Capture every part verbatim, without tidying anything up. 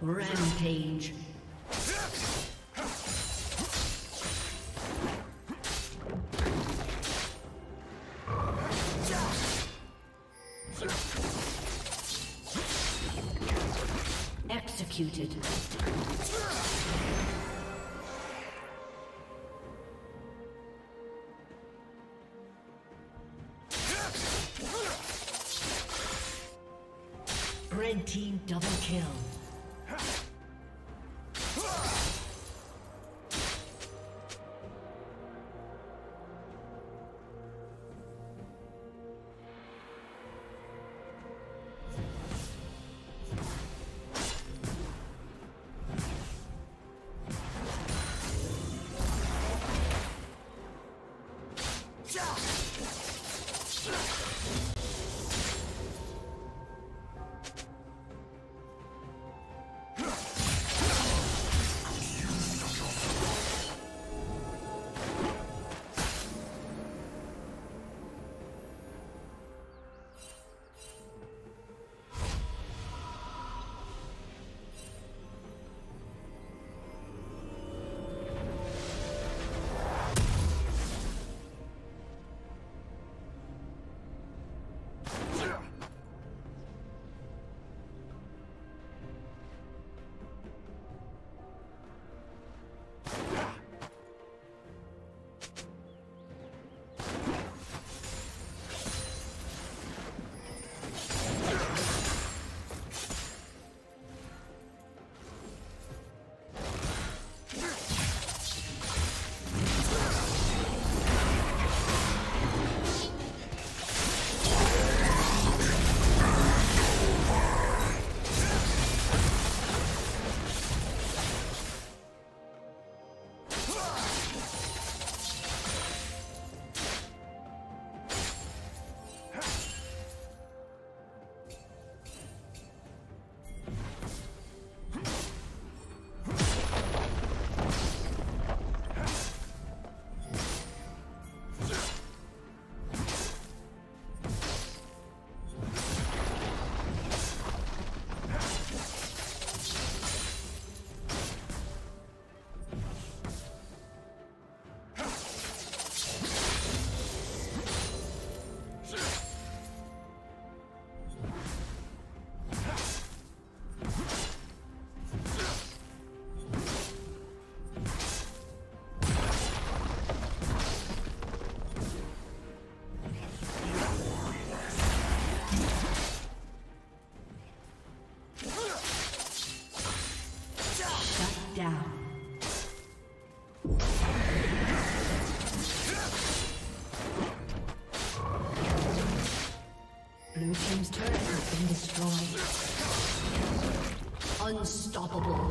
Rampage. Executed. Red team double kill. Blue team's turret has been destroyed. Unstoppable.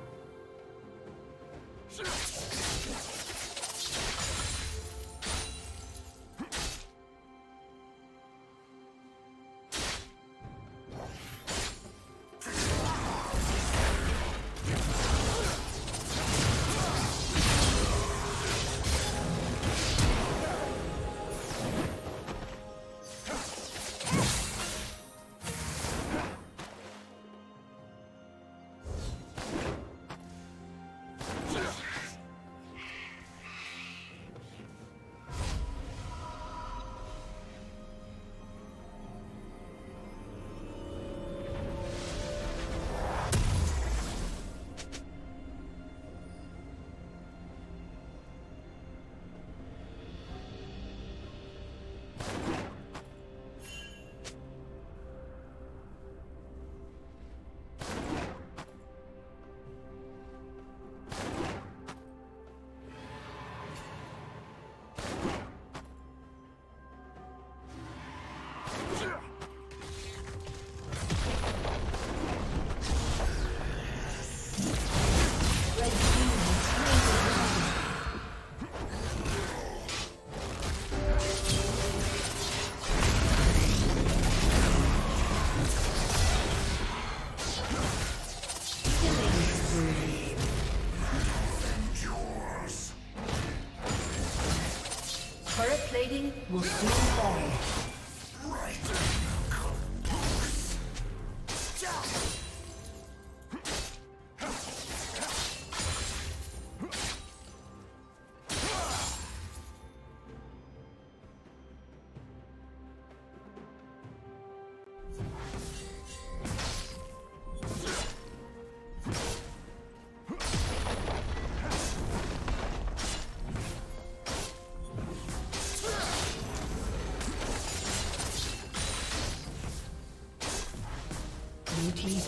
We'll soon fall. Blue team's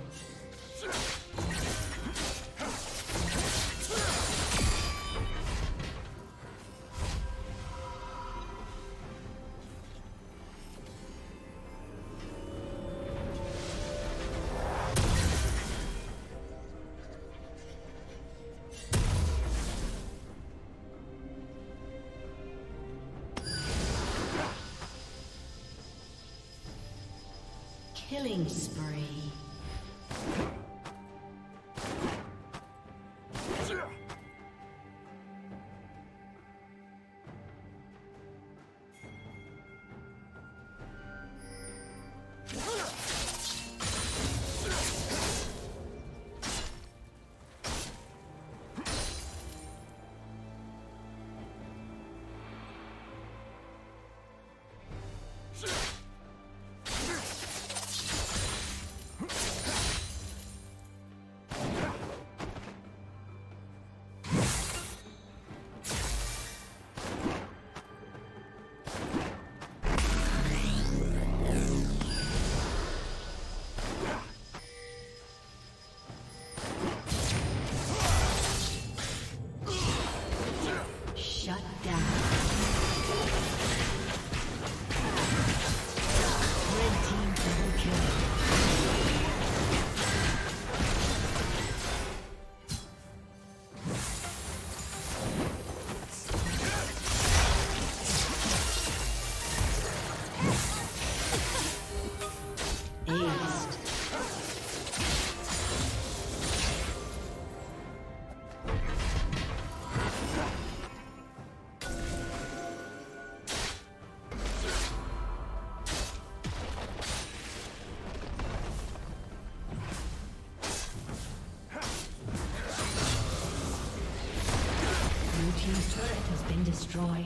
Killing spree. team's turret has been destroyed.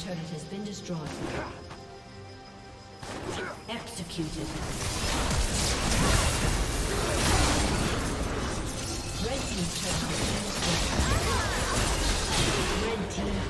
turret has been destroyed. Executed. Red team turret has been destroyed. Red team